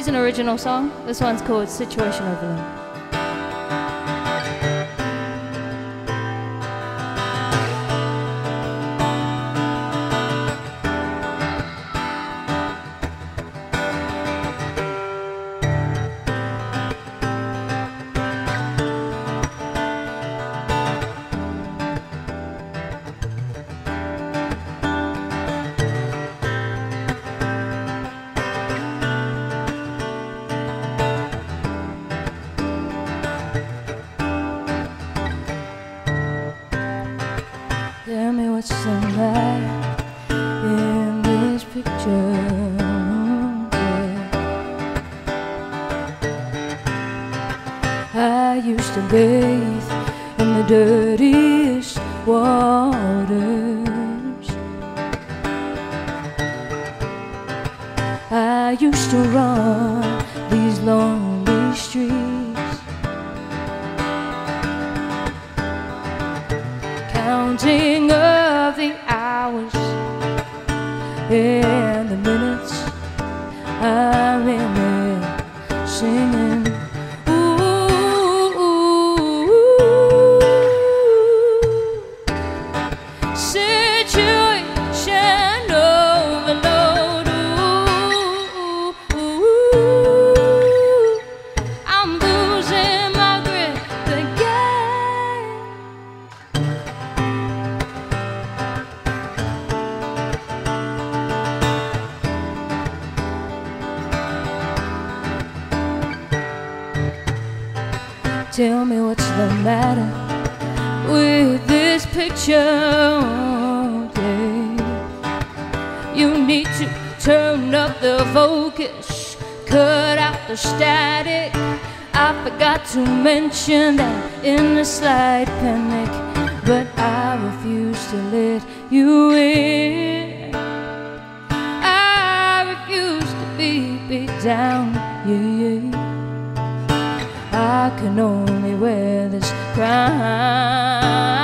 Here's an original song. This one's called Situation Overload. Tell me what's so bad in this picture, yeah. I used to bathe in the dirtiest waters. I used to run these lonely streets, counting of the hours and the minutes. I'm in there singing, ooh, ooh, ooh. Situation overload, ooh, ooh, ooh. I'm losing my grip again. Tell me what's the matter with this picture, yeah. You need to turn up the focus, cut out the static. I forgot to mention that in the slight panic, but I refuse to let you in. I refuse to be beat down, yeah, yeah. I can only wear this crown.